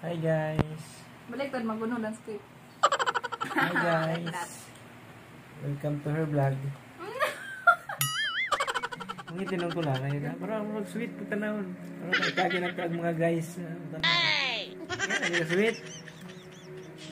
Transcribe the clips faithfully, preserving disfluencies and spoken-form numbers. Hai guys. Balik buat Maguno dan Steve. Hai guys. Welcome to her vlog. Ngitin ang tula kayo na. Parang mag-sweet po tanawin. Parang kagin ang kag mga guys. Ay! Ay, sweet.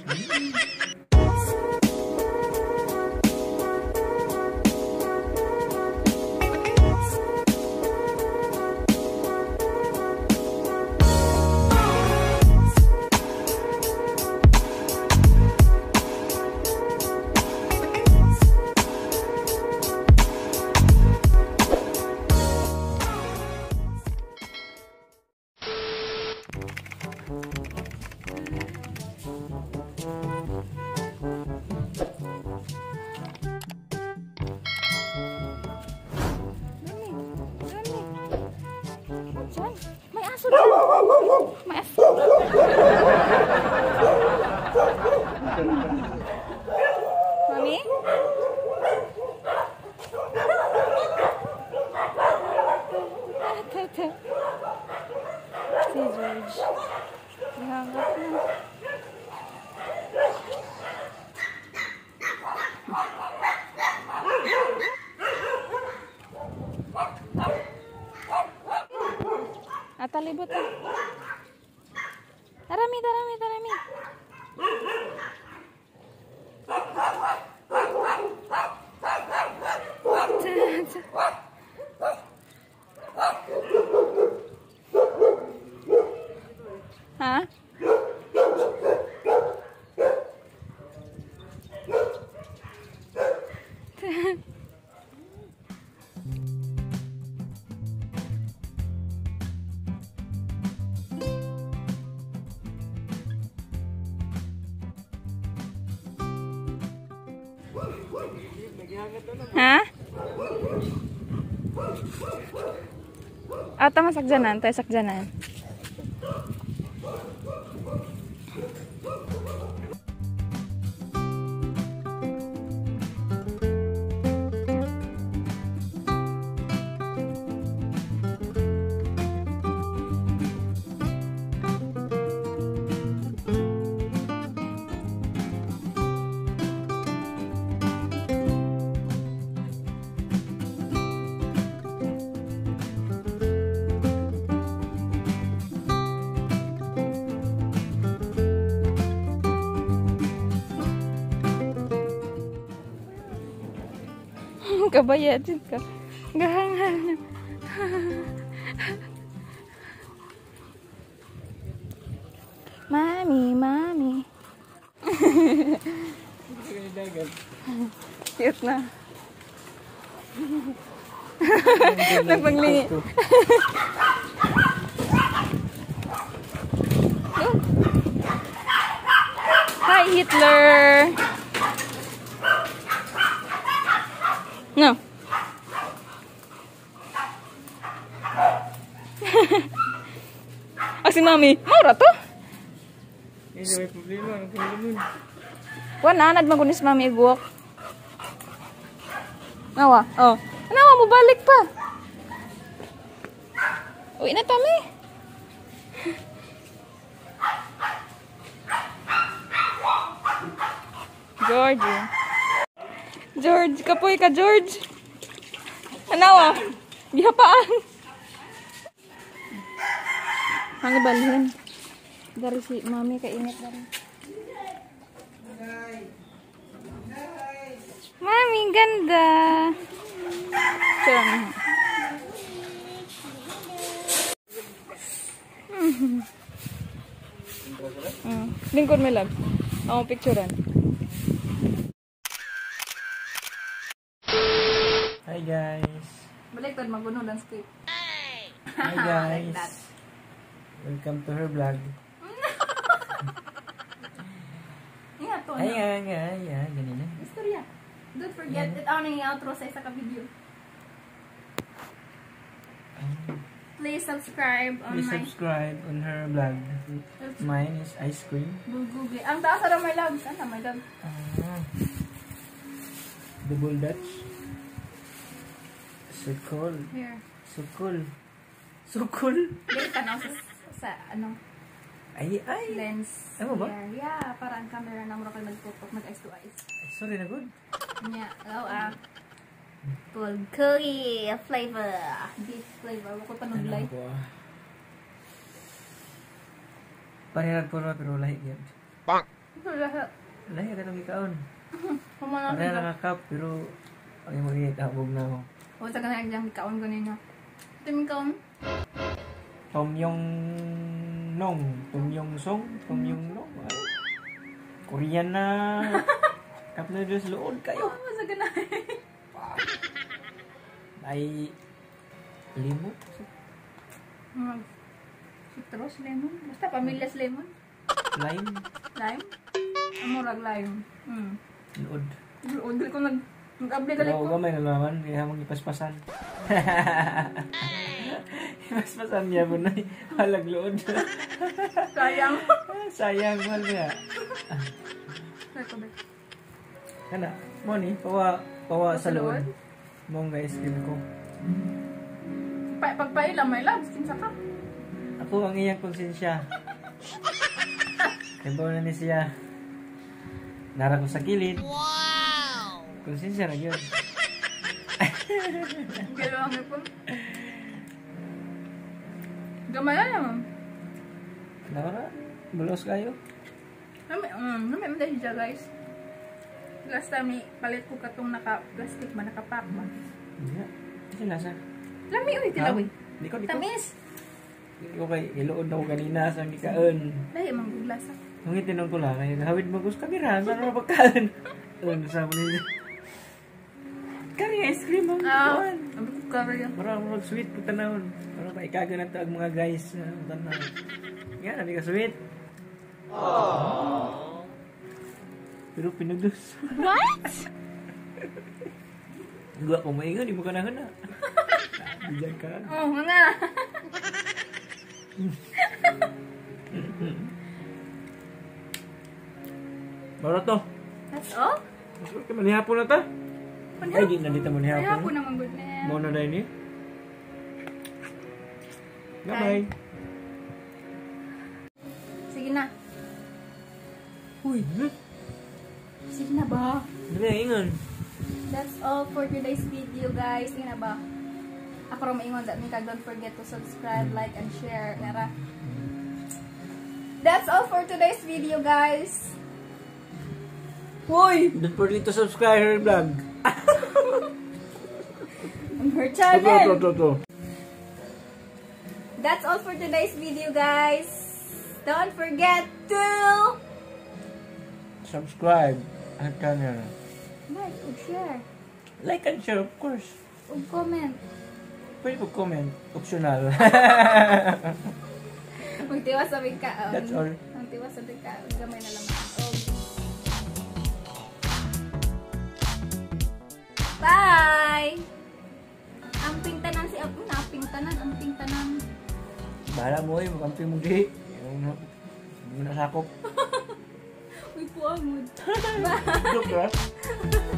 Mami? Tata. Si George. Dihanggap na. Atalibot na. Tarami, tarami, tarami. Hah? Hah? Ata masakjanan, tayo sakjanan. Kabayatin ka. Gahangan. Mami, mami. Cute na. Nagpaglingi. Hi, Hitler. No. Ah, si Mami, maura to? Hindi may problema, ang kailangan. Wan, anad magunis Mami iguok. Nawa, oh. Nawa mo, balik pa. Uwi na Tami. Georgie. George, kapoy ka George. Anawa, gihapaan. Ang balhin. Dari si Mami kainit dari. Mami ganda. Chong. Mm. Lingkod may love. Ang picturean. Hi guys. Balik buat Maguno dan Steve. Hi. Hi guys. Like welcome to her vlog. Ingat to. Ay ay ay ay ganina. Istorya. Don't forget that ano yung outro sa isa ka video. Please subscribe on Please my subscribe on her vlog. Mine is ice cream. Bulgogi. Ang taas ara my love. Sana my love. Ah. Double Dutch. Sukul. Here. Sukul. Sukul. Dito ka na sa, sa ano, Ay, ay. Lens. Ano ba? Yeah, yeah, parang camera ng Rocal magputok, mag-eyes-to-eyes. Sorry na good. Yeah, hello ah. Pulled curry flavor. Beef flavor. Wako pa nag-light. Ano ba? Parehag po na pero lahit yan. Bang! Lahit. Lahit ka nang ikaon. Parehag nakakap pero ang yung magiging kahabog na ako. Huwag sa ganahag lang ikaon ganun na. Ito yung ikaon? Tom yung nong, tom yung song, tom yung nong. Korean na. Cup noodles loon kayo. Huwag sa ganahag. Ay limo. Hmm. Citrus lemon. Basta pamilyas lemon. Lime. Lime. Amorag lime. Hmm. Lood. Lood ko nag nag-abli galit ko. Oo, may nalaman, kaya mong ipaspasan. Ipaspasan niya mo na. Halag lood. Sayang. Sayang wala niya. Kana, mo ni pawa pawa sa lood. Mong guys, ice cream ko. Pagpailam, may labs, kinsa ka. Ako ang iyang konsensya. Kaibaw na ni siya. Nara ko sa kilid. Wow! Konsensya na yun. Galaw kami po. Gamaya naman. Nara, bulos kayo. Namay mada siya guys. Last time, palit ko ka itong naka-plastic ba, naka-pack ba? Hindi na. Kasi lasa. Lami ulit ilaw eh. Di ko, di ko. Tamis! Di ko kay ilood ako kanina sa nikaon. Lahi, manggog lasa. Nung itinong ko lang, kaya nakawid mo ko sa kamera. Saan mo pagkaan? Ang nasama niya. Curry ice cream ang nikaon. Sabi ko curry yan. Marang mag-sweet po tanawon. Parang paikaga na ito ang mga guys. Yan, nabi ka sweet. Aww. Pero pinagdos. What? Gua ko maingon, di mo ka nahuna. Diyan ka. Oh, mga. Bara to. That's all? Okay, manihapon na ta. Ay, di na dito manihapon. Manihapon naman, good na. Muna na ini. Bye-bye. Sige na. Uy, hmm? Sige na ba? Ingon. That's all for today's video guys. Sige na ba? Ako rin maingon. Don't forget to subscribe, like, and share. Nara. That's all for today's video guys. Hoy! Don't forget to subscribe her vlog. On her channel. To, to, to, to. That's all for today's video guys. Don't forget to subscribe. Ang camera. Like and share. Like and share, of course. Ug comment. Pwede po comment. Optional. Magtiwa sa bigkaon. That's all. Magtiwa sa bigkaon. Gamay na lang. Bye! Ang pingtanan si Apo na. Ang pingtanan. Ang pingtanan. Bahala mo eh. Magkamping mo di. Munasakop. Uy, puamod. Bye!